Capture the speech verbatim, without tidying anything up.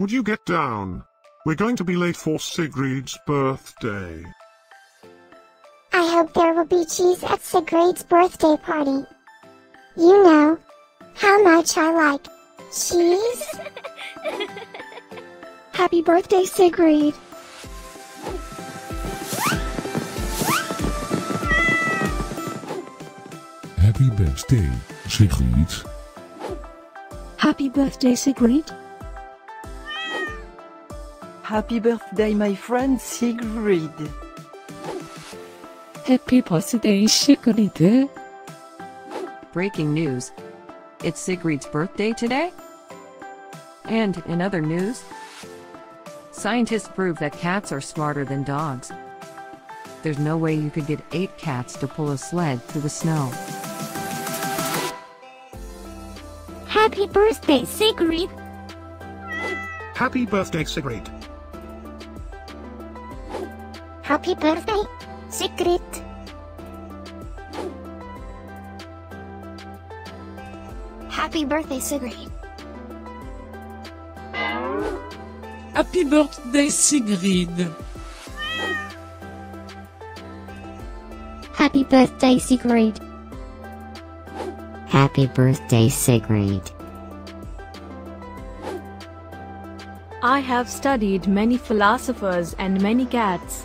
Would you get down? We're going to be late for Sigrid's birthday. I hope there will be cheese at Sigrid's birthday party. You know how much I like cheese. Happy birthday, Sigrid. Happy birthday, Sigrid. Happy birthday, Sigrid. Happy birthday, my friend Sigrid. Happy birthday, Sigrid. Breaking news. It's Sigrid's birthday today. And in other news, scientists prove that cats are smarter than dogs. There's no way you could get eight cats to pull a sled through the snow. Happy birthday, Sigrid! Happy birthday, Sigrid! Happy birthday, Sigrid! Happy birthday, Sigrid! Happy birthday, Sigrid! Happy birthday, Sigrid! Happy birthday, Sigrid! I have studied many philosophers and many cats.